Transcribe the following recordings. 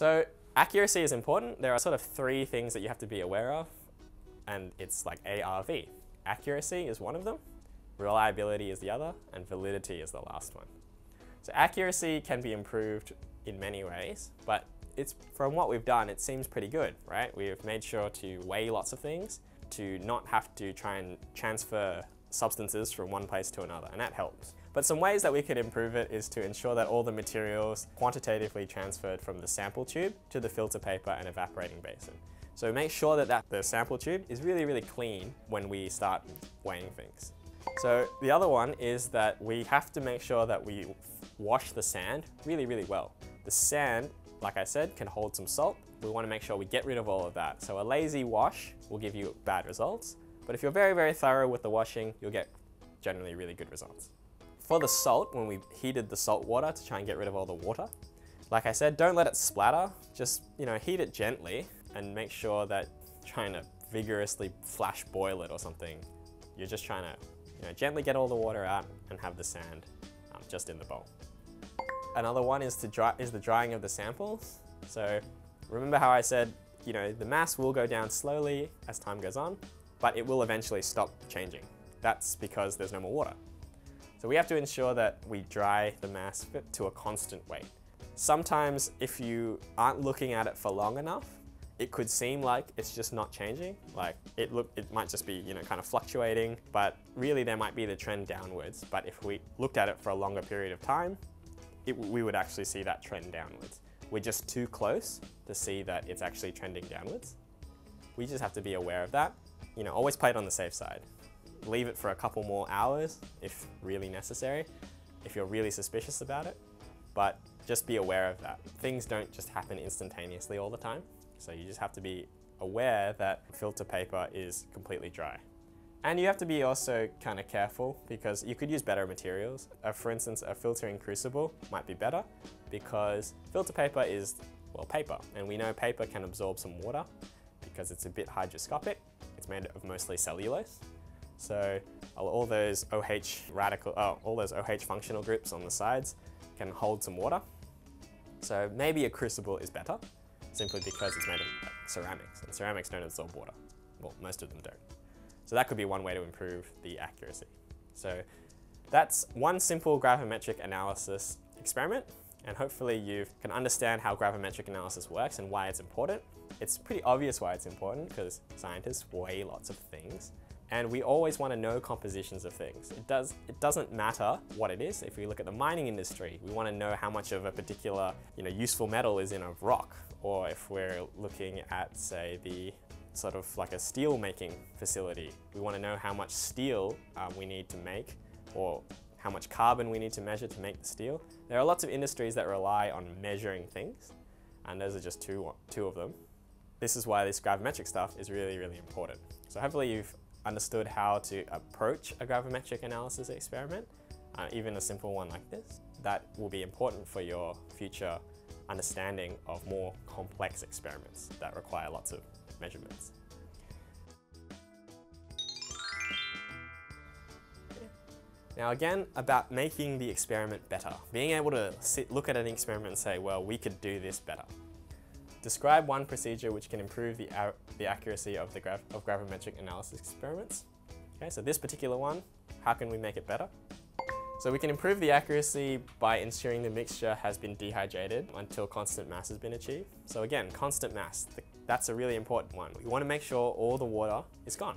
So accuracy is important. There are sort of three things that you have to be aware of, and it's like ARV. Accuracy is one of them, reliability is the other, and validity is the last one. So accuracy can be improved in many ways, but it's, from what we've done, it seems pretty good, right? We've made sure to weigh lots of things, to not have to try and transfer substances from one place to another, and that helps. But some ways that we could improve it is to ensure that all the materials quantitatively transferred from the sample tube to the filter paper and evaporating basin. So make sure that, the sample tube is really, really clean when we start weighing things. So the other one is that we have to make sure that we wash the sand really, really well. The sand, like I said, can hold some salt. We want to make sure we get rid of all of that. So a lazy wash will give you bad results, but if you're very, very thorough with the washing, you'll get generally really good results. For the salt, when we heated the salt water to try and get rid of all the water, like I said, don't let it splatter. Just, you know, heat it gently and make sure that trying to vigorously flash boil it or something, you're just trying to, you know, gently get all the water out and have the sand just in the bowl. Another one is the drying of the samples. So remember how I said, you know, the mass will go down slowly as time goes on, but it will eventually stop changing. That's because there's no more water. So we have to ensure that we dry the mass to a constant weight. Sometimes if you aren't looking at it for long enough, it could seem like it's just not changing. Like it might just be, you know, kind of fluctuating, but really there might be the trend downwards. But if we looked at it for a longer period of time, we would actually see that trend downwards. We're just too close to see that it's actually trending downwards. We just have to be aware of that. You know, always play it on the safe side. Leave it for a couple more hours if really necessary, if you're really suspicious about it, but just be aware of that. Things don't just happen instantaneously all the time. So you just have to be aware that filter paper is completely dry. And you have to be also kind of careful because you could use better materials. For instance, a filtering crucible might be better because filter paper is, well, paper. And we know paper can absorb some water because it's a bit hygroscopic. It's made of mostly cellulose. So all those OH radical, all those OH functional groups on the sides can hold some water. So maybe a crucible is better, simply because it's made of ceramics, and ceramics don't absorb water. Well, most of them don't. So that could be one way to improve the accuracy. So that's one simple gravimetric analysis experiment, and hopefully you can understand how gravimetric analysis works and why it's important. It's pretty obvious why it's important, because scientists weigh lots of things, and we always want to know compositions of things. It doesn't matter what it is. If we look at the mining industry, we want to know how much of a particular, you know, useful metal is in a rock. Or if we're looking at, say, the sort of like a steel making facility, we want to know how much steel we need to make, or how much carbon we need to measure to make the steel. There are lots of industries that rely on measuring things, and those are just two of them. This is why this gravimetric stuff is really, really important. So hopefully you've understood how to approach a gravimetric analysis experiment, even a simple one like this. That will be important for your future understanding of more complex experiments that require lots of measurements. Now again, about making the experiment better. Being able to look at an experiment and say, well, we could do this better. Describe one procedure which can improve the accuracy of the gravimetric analysis experiments. Okay, so this particular one, how can we make it better? So we can improve the accuracy by ensuring the mixture has been dehydrated until constant mass has been achieved. So again, constant mass, that's a really important one. We want to make sure all the water is gone.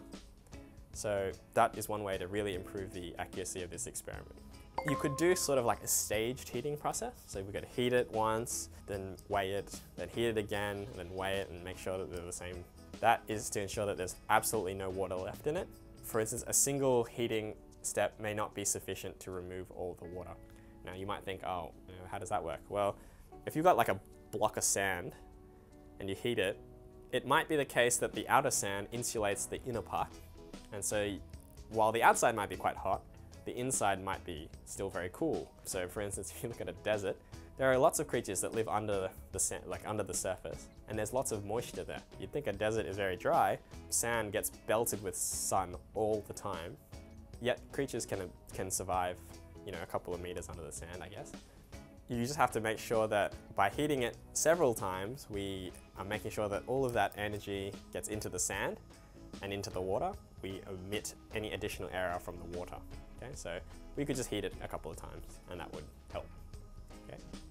So that is one way to really improve the accuracy of this experiment. You could do sort of like a staged heating process. So we could heat it once, then weigh it, then heat it again, then weigh it and make sure that they're the same. That is to ensure that there's absolutely no water left in it. For instance, a single heating step may not be sufficient to remove all the water. Now you might think, oh, you know, how does that work? Well, if you've got like a block of sand and you heat it, it might be the case that the outer sand insulates the inner part. And so while the outside might be quite hot, the inside might be still very cool. So for instance, if you look at a desert, there are lots of creatures that live under the sand, like under the surface, and there's lots of moisture there. You'd think a desert is very dry. Sand gets belted with sun all the time, yet creatures can survive, you know, a couple of meters under the sand, I guess. You just have to make sure that by heating it several times, we are making sure that all of that energy gets into the sand and into the water. We omit any additional error from the water. Okay, so we could just heat it a couple of times and that would help. Okay.